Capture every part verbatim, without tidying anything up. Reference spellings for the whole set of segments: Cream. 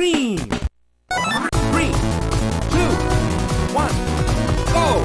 Cream! Three, two, one, go!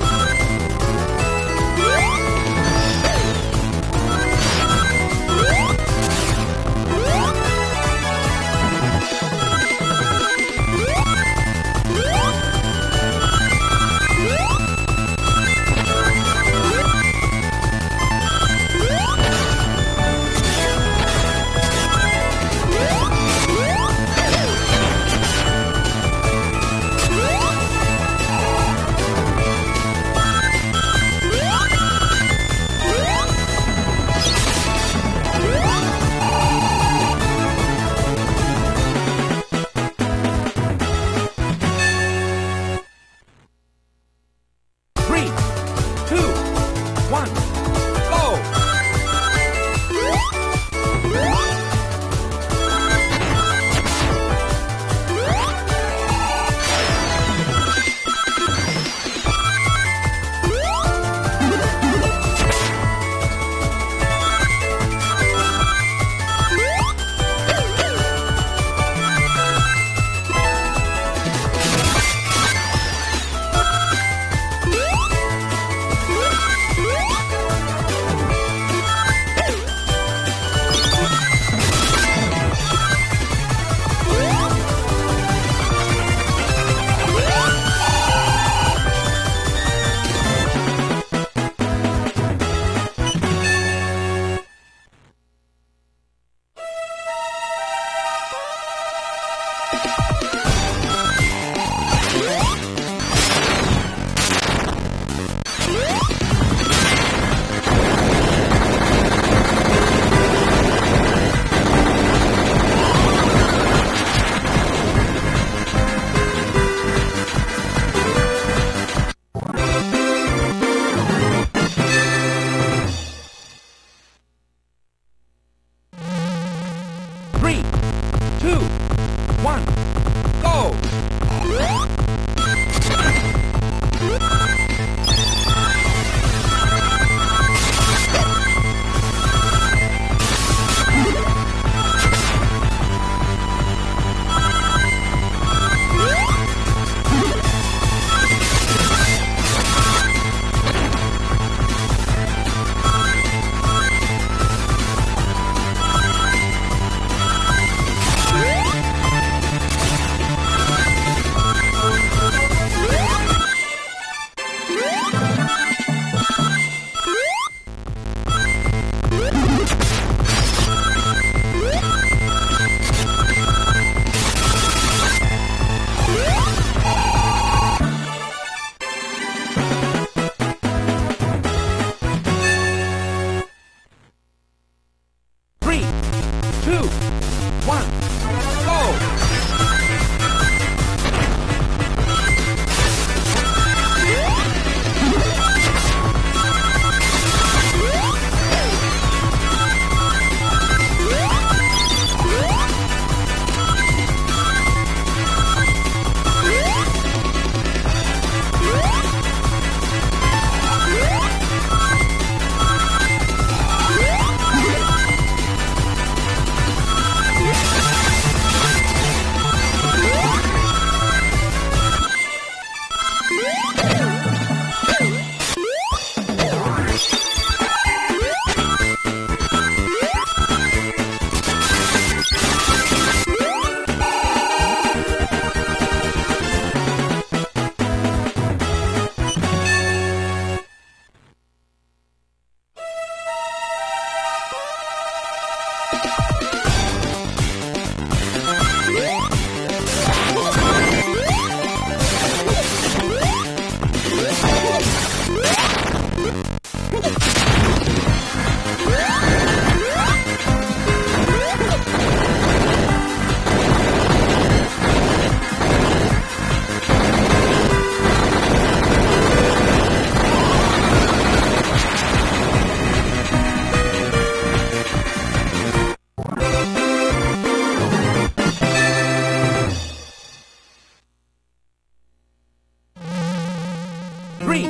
Three,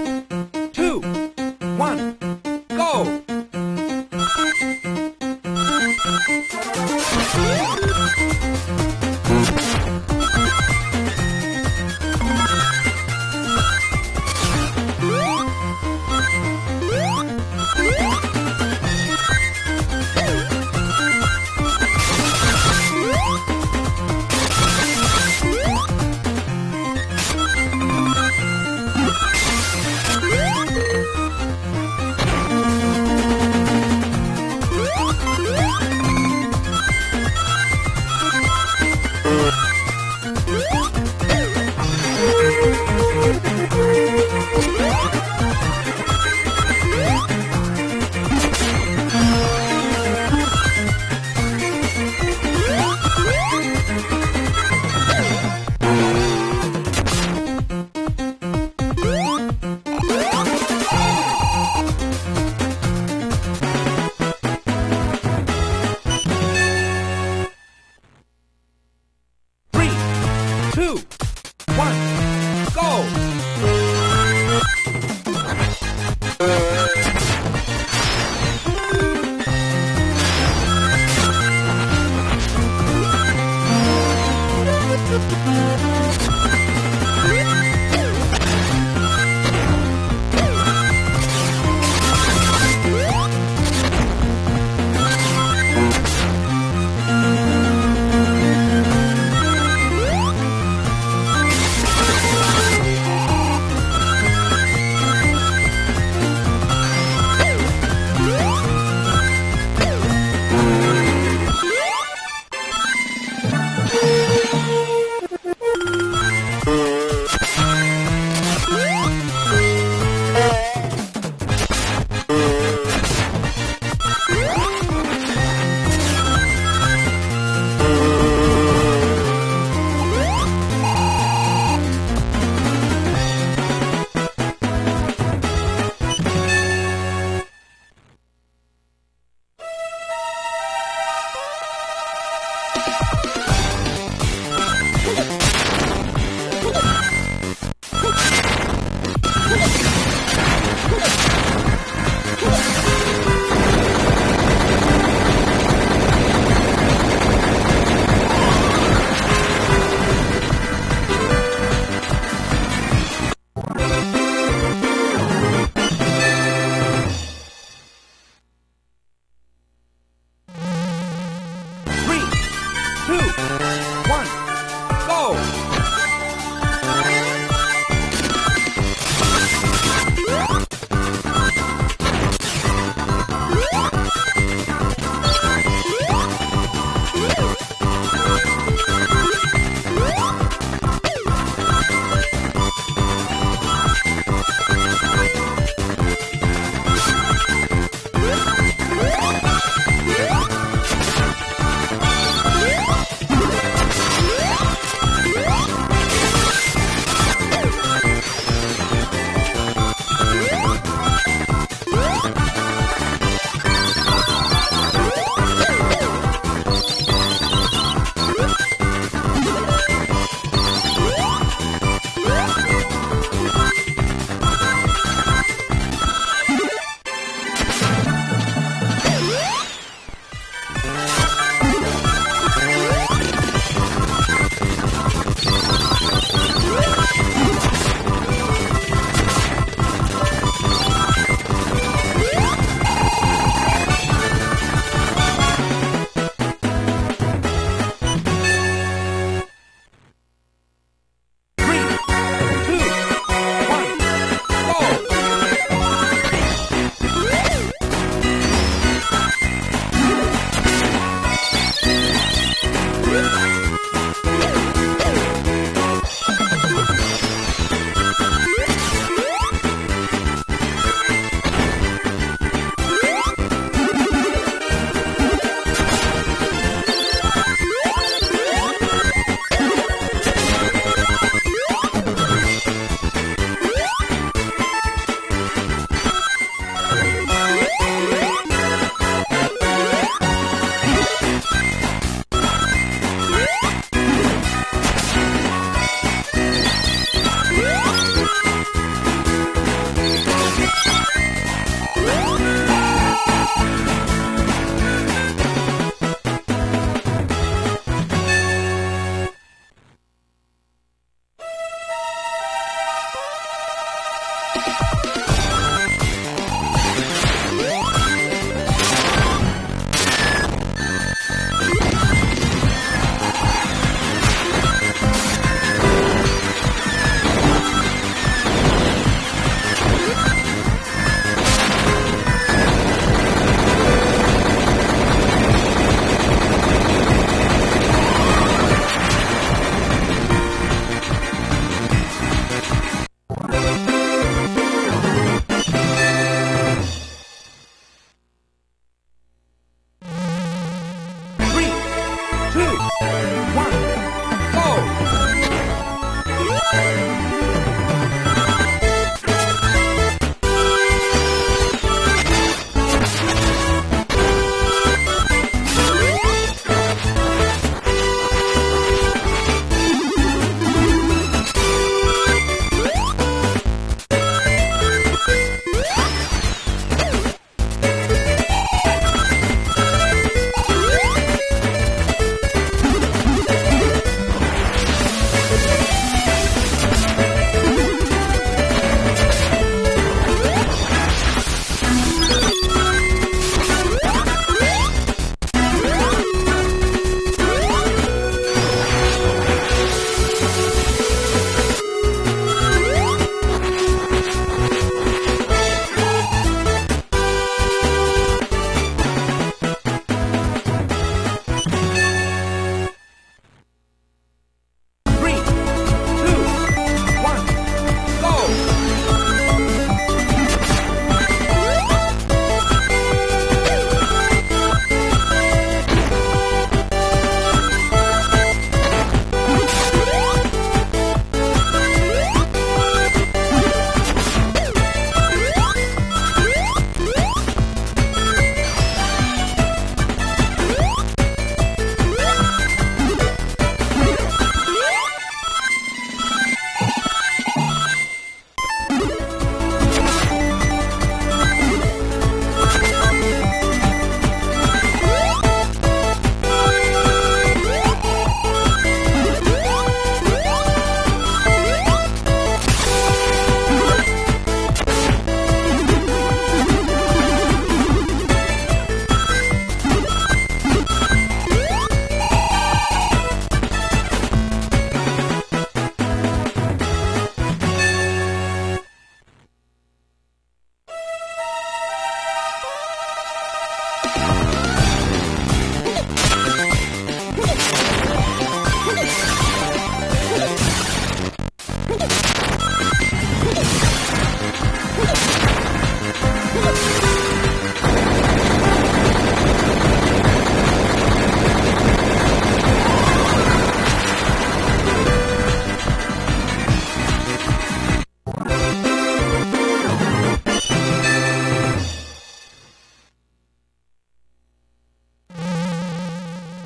two, one, go!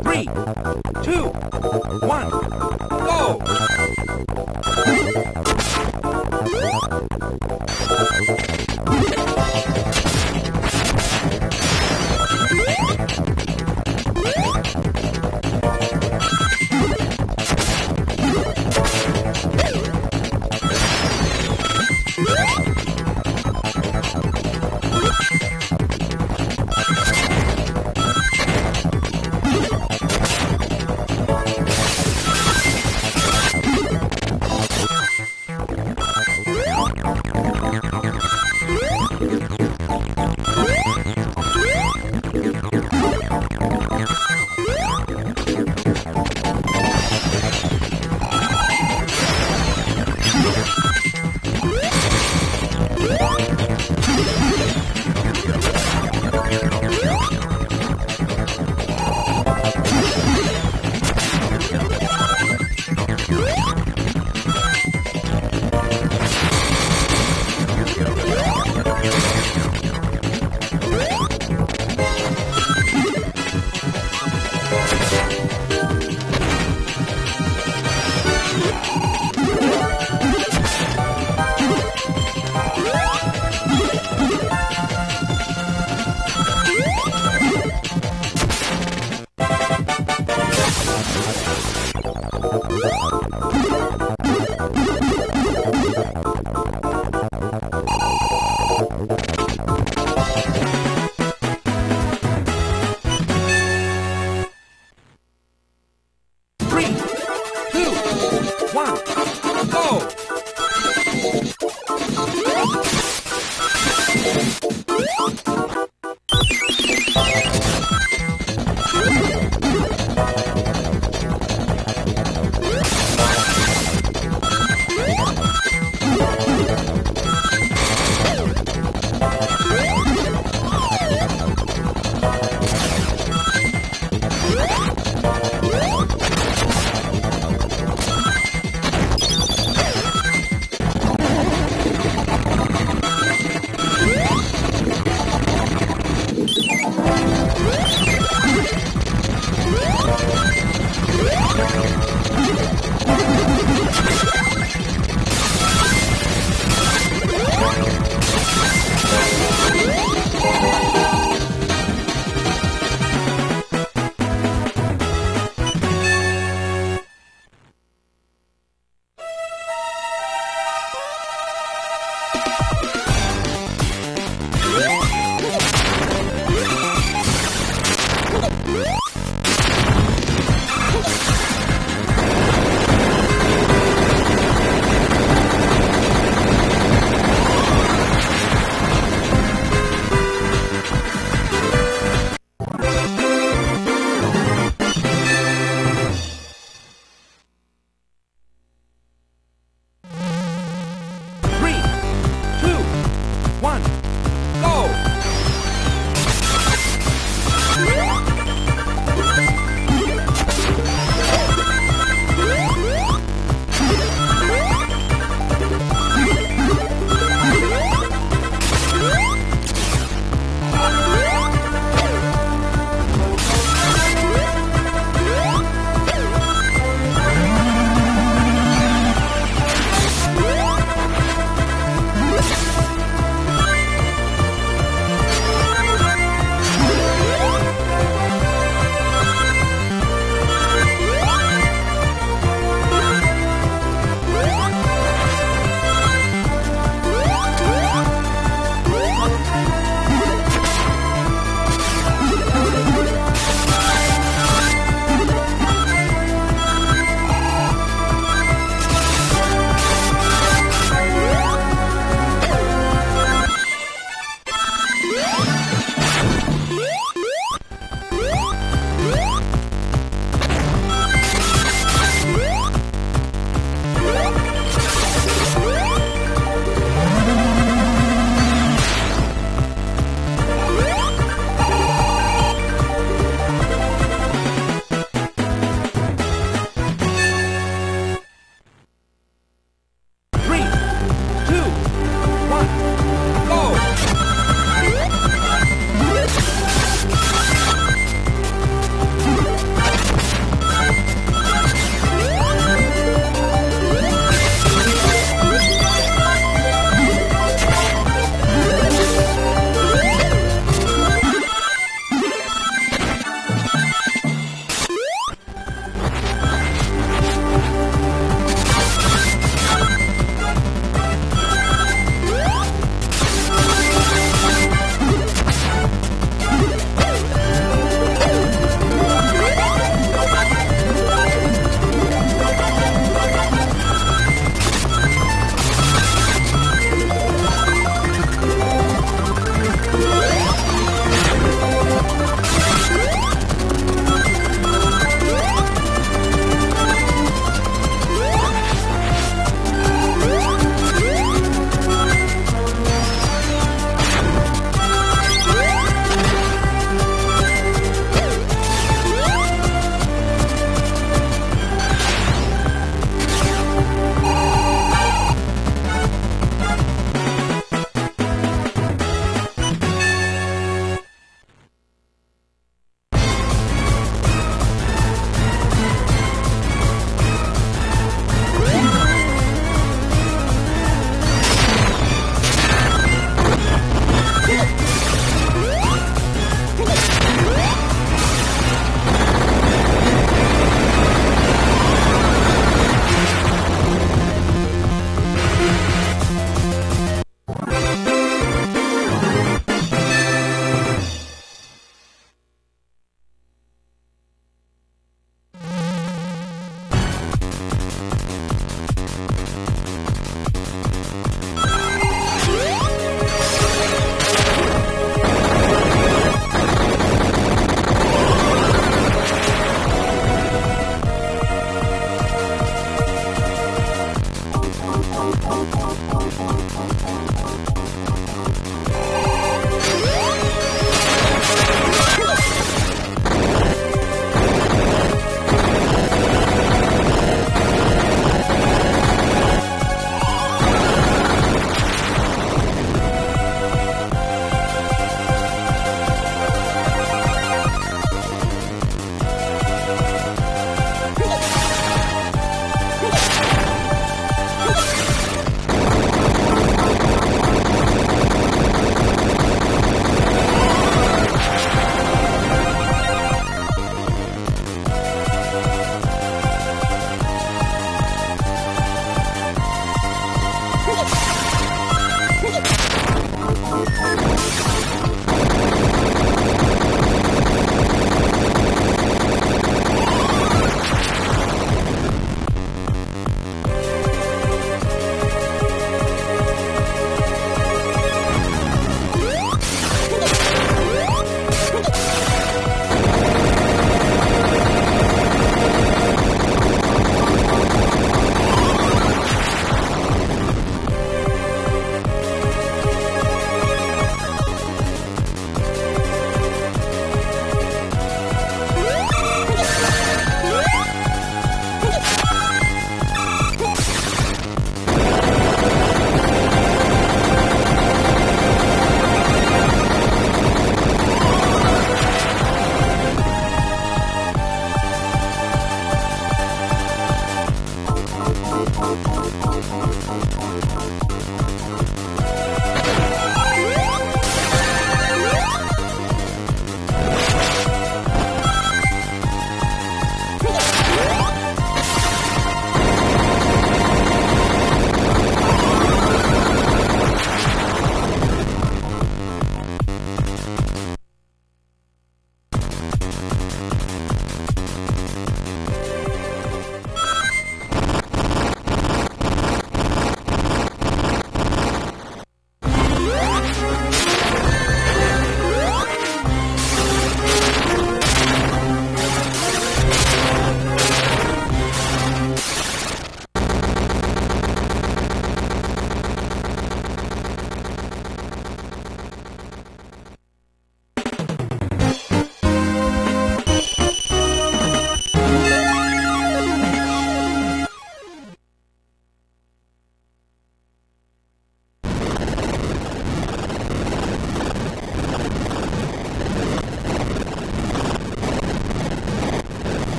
Three, two, one, go!